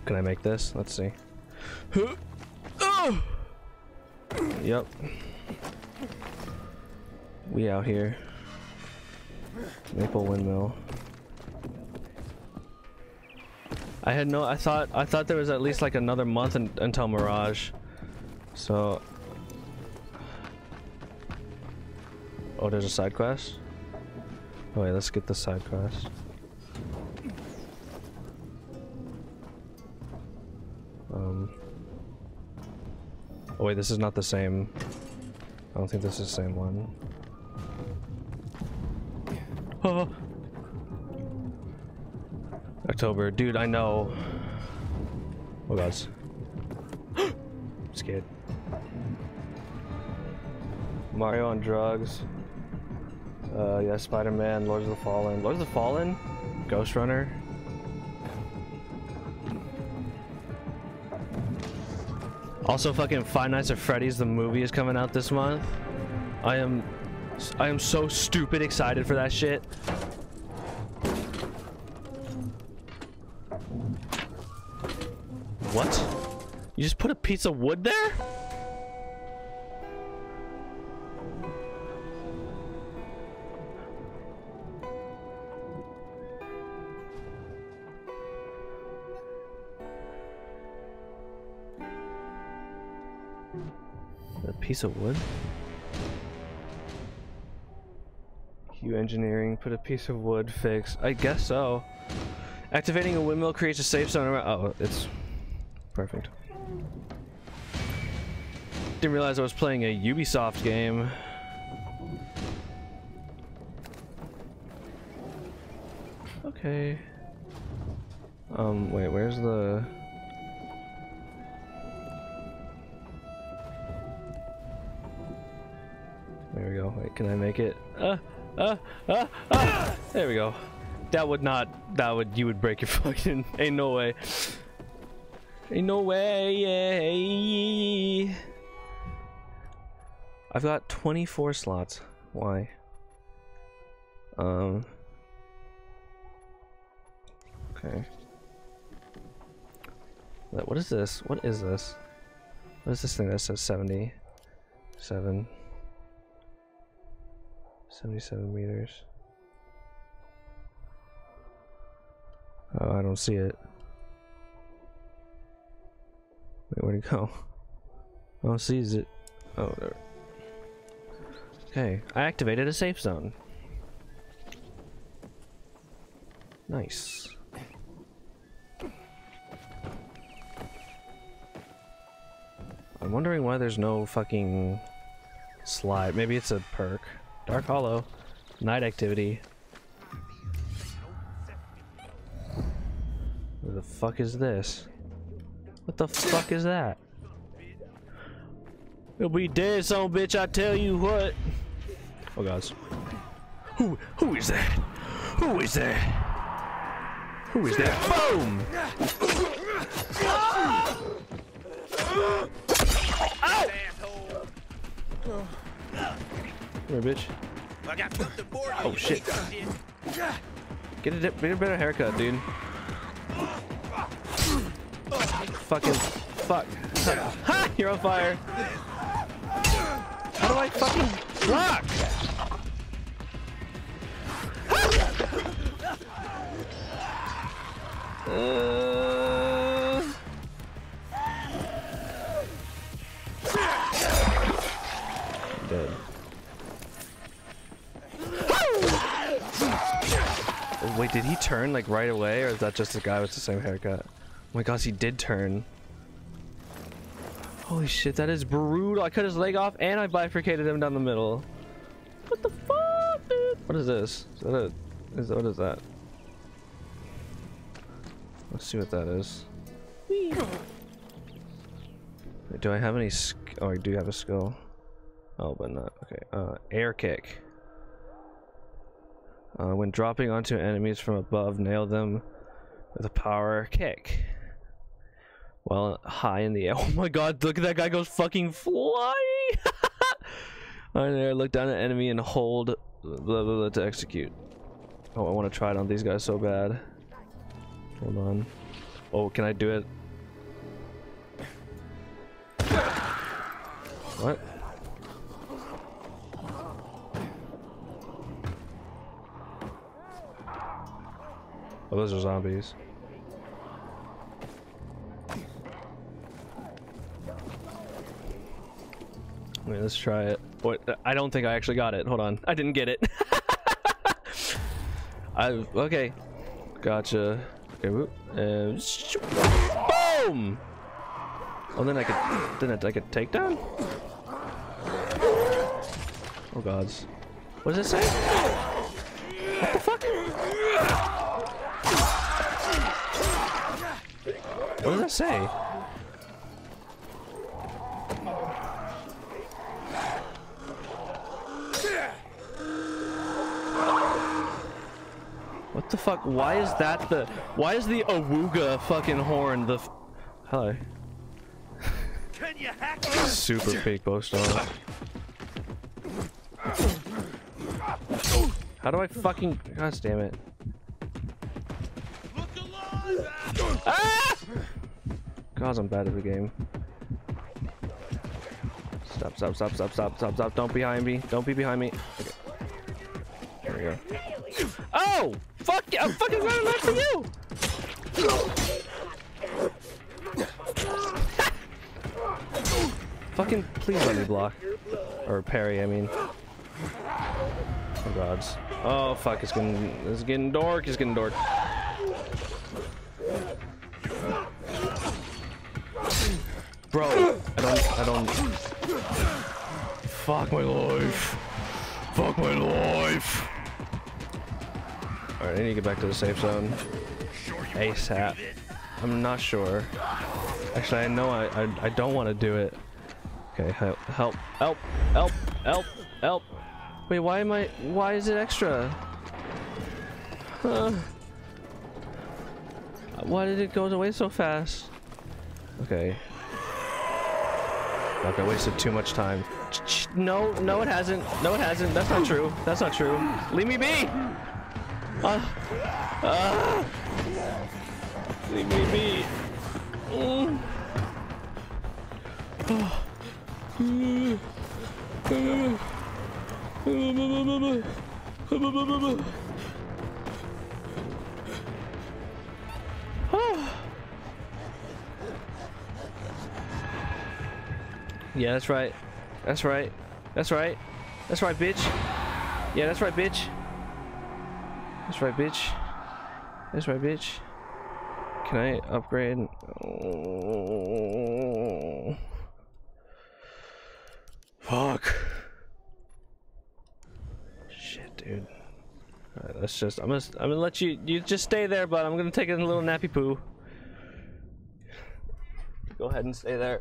Can I make this? Let's see. Yep. We out here. Maple windmill. I thought there was at least like another month until Mirage. So. Oh, there's a side quest? Oh, wait, let's get the side quest. Oh wait, this is not the same. I don't think this is the same one. Oh. October, dude, I know. Oh god. I'm scared. Mario on drugs. Yeah, Spider-Man, Lords of the Fallen. Lords of the Fallen? Ghost Runner? Also fucking Five Nights at Freddy's, the movie is coming out this month. I am so stupid excited for that shit. What? You just put a piece of wood there? A piece of wood? Hue engineering, put a piece of wood, fix. I guess so. Activating a windmill creates a safe zone around. Oh, it's. Perfect. Didn't realize I was playing a Ubisoft game. Okay. Wait, where's the... There we go. Wait, can I make it? There we go. That would not... You would break your fucking... Ain't no way. Ain't no way. I've got 24 slots. Why? Okay. What is this? What is this? What is this thing that says 77? 77 meters. Oh, I don't see it. Wait, where'd it go? Oh, sees it. Oh, there. Okay, I activated a safe zone. Nice. I'm wondering why there's no fucking slide. Maybe it's a perk. Dark Hollow. Night activity. What the fuck is this? What the fuck is that? You'll be dead, son of a bitch, I tell you what. Oh guys. Who is that? Who is that? Who is that? Boom! Ow! Come here, bitch. Oh shit. Get a better haircut, dude. Fucking fuck. Ha! You're on fire. How do I fucking block? Dead. Oh, wait, did he turn like right away, or is that just a guy with the same haircut? Oh my gosh, he did turn. Holy shit, that is brutal. I cut his leg off and I bifurcated him down the middle. What the fuck, dude? What is this? Is that a, what is that? Let's see what that is. Wait, do I have any oh, I do have a skull. Oh, but not. Okay. Air kick. When dropping onto enemies from above, nail them with a power kick. Well, high in the air. Oh my god, look at that guy goes fucking flying! Alright, there, look down at an enemy and hold blah, blah, blah to execute. Oh, I want to try it on these guys so bad. Hold on. Oh, can I do it? What? Oh, those are zombies. Wait, let's try it. Wait, I don't think I actually got it. Hold on. I didn't get it. Okay. Gotcha. Okay, whoop. Boom! Oh, then I could... Then I could take down? Oh, gods. What does it say? What the fuck? What does that say? What the fuck? Why is that the? Why is the awooga fucking horn the? Hello. Can you hack me? Super peak post on. How do I fucking? God damn it! Look alive! Ah! God, I'm bad at the game. Stop! Stop! Stop! Stop! Stop! Stop! Stop! Don't be behind me! Don't be behind me! Okay. There we go. Oh! Fuck! I'm fucking running back from you! Fucking please let me block. Or parry, I mean. Oh gods. Oh fuck, it's getting dark, it's getting dark. Bro, I don't fuck my life. Fuck my life. Alright, I need to get back to the safe zone ASAP. I'm not sure. Actually, I know I don't want to do it. Okay, help, help, help, help, help, help. Wait, why am I? Why is it extra? Huh? Why did it go away so fast? Okay. Fuck, I wasted too much time. No, no, it hasn't. No, it hasn't. That's not true. That's not true. Leave me be. Leave me be. Yeah, that's right. That's right. That's right. That's right, bitch. Yeah, that's right, bitch. That's right, bitch. That's right, bitch. Can I upgrade? Oh. Fuck. Shit, dude. All right, let's just. I'm gonna let you. You just stay there, but I'm gonna take a little nappy poo. Go ahead and stay there.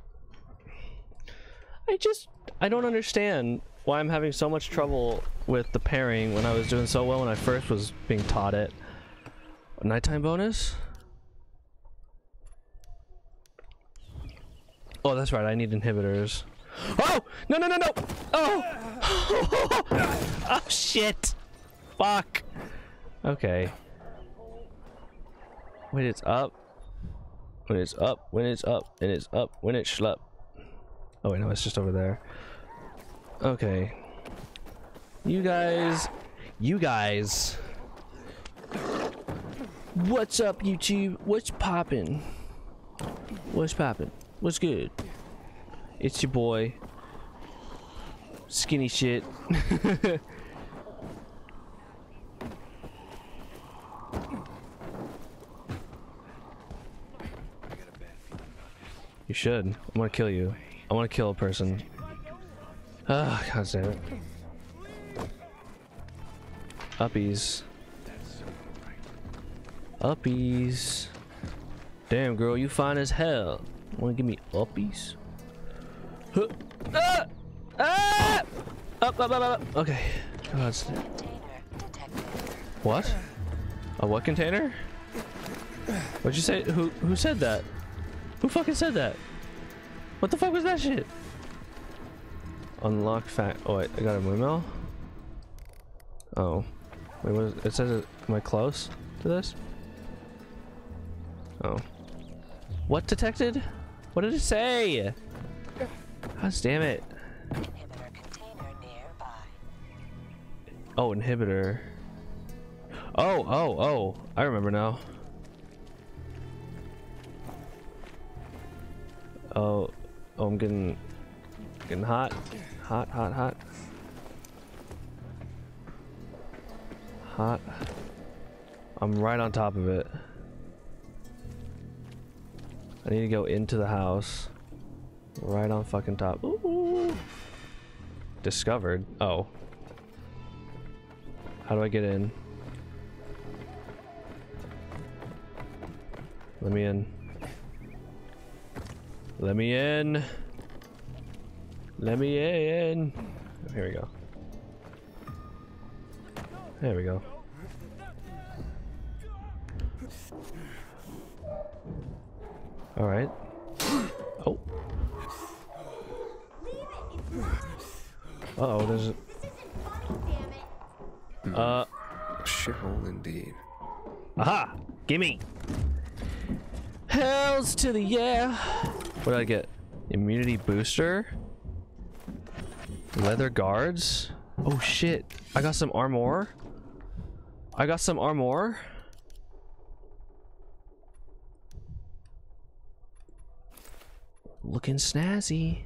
I don't understand why I'm having so much trouble with the pairing when I was doing so well when I first was being taught it. A nighttime bonus? Oh, that's right, I need inhibitors. Oh! No, no, no, no! Oh! Oh, shit! Fuck! Okay. Wait, it's up? When it's up, when it's up, and it's up, when it's schlup. Oh wait, no, it's just over there. Okay. You guys. What's up, YouTube? What's poppin'? What's poppin'? What's good? It's your boy. Skinny shit. You should. I'm gonna kill you. I wanna kill a person. Ah, god damn it. Uppies. Uppies. Damn girl, you fine as hell. Wanna give me uppies? Huh. Ah! Ah! Up, up, up, up. Okay. God. What? A what container? What'd you say? Who said that? Who fucking said that? What the fuck was that shit? Unlock fact. Oh wait, I got a windmill. Oh, wait. What is it? It says it. Am I close to this? Oh. What detected? What did it say? God damn it. Inhibitor container nearby. Oh, inhibitor. Oh, oh, oh. I remember now. Oh, oh, I'm getting hot, hot, hot, hot, hot. I'm right on top of it. I need to go into the house, right on fucking top. Ooh. Discovered. Oh, how do I get in? Let me in. Let me in. Let me in. Oh, here we go. There we go. All right. Oh. Uh-oh, there's a... Shithole indeed. Aha! Gimme! Hells to the yeah! What did I get? Immunity booster? Leather guards? Oh shit. I got some armor. I got some armor. Looking snazzy.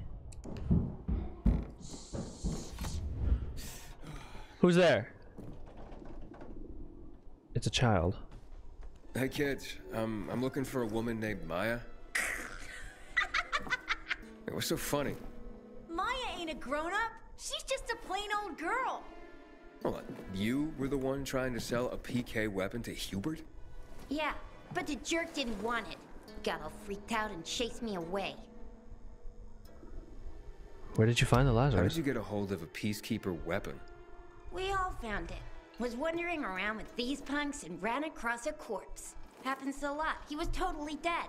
Who's there? It's a child. Hey kids, I'm looking for a woman named Maya. Hey, what's so funny? Maya ain't a grown-up. She's just a plain old girl. Hold on. You were the one trying to sell a PK weapon to Hubert? Yeah, but the jerk didn't want it. Got all freaked out and chased me away. Where did you find the Lazarus? How did you get a hold of a peacekeeper weapon? We all found it. Was wandering around with these punks and ran across a corpse. Happens a lot. He was totally dead.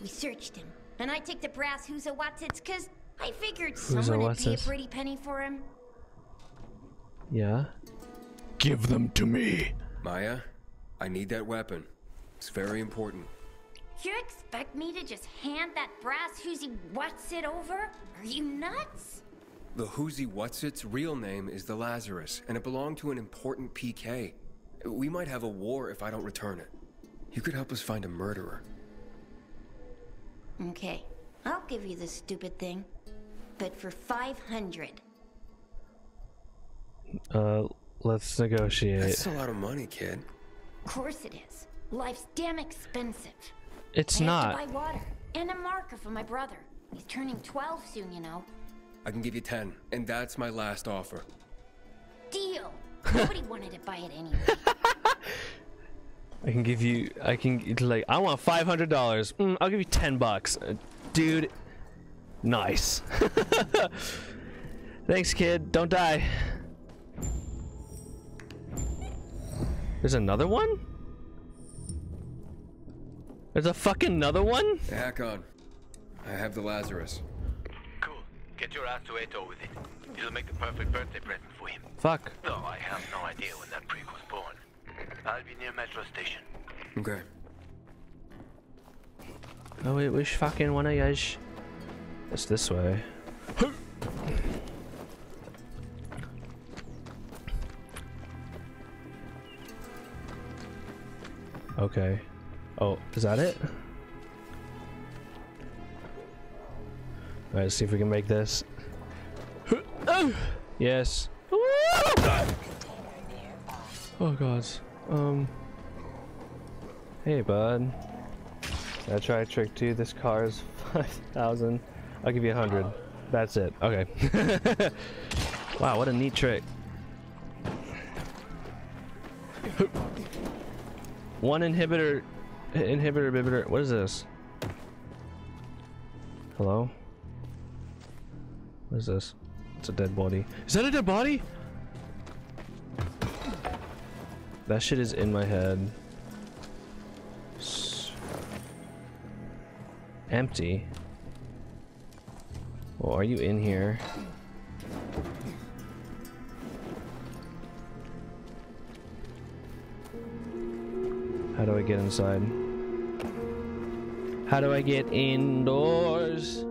We searched him. And I took the brass Whoozawatits because I figured someone would pay a pretty penny for him. Yeah. Give them to me. Maya, I need that weapon. It's very important. You expect me to just hand that brass Whoozawatsit over? Are you nuts? The Whoozawatit's real name is the Lazarus, and it belonged to an important PK. We might have a war if I don't return it. You could help us find a murderer. Okay, I'll give you this stupid thing, but for 500. Let's negotiate. That's a lot of money, kid. Of course it is. Life's damn expensive. It's not. I have to buy water and a marker for my brother. He's turning 12 soon, you know. I can give you 10, and that's my last offer. Deal. Nobody wanted to buy it anyway. I can give you, I want $500. I'll give you $10. Dude, nice. Thanks, kid. Don't die. There's another one? There's a fucking another one? Hakon, I have the Lazarus. Cool. Get your ass to Aitor with it. It'll make the perfect birthday present for him. Fuck. Though I have no idea when that prick was born. I'll be near metro station. Okay. Oh wait, which fucking one are you? It's this way. Okay. Oh, is that it? Alright, let's see if we can make this. Yes. Oh god. Hey bud. I tried trick two. This car is 5,000. I'll give you 100. That's it. Okay. Wow, what a neat trick. 1 inhibitor. Inhibitor. What is this? Hello? What is this? It's a dead body. Is that a dead body? That shit is in my head. Empty. Well, are you in here? How do I get inside? How do I get indoors?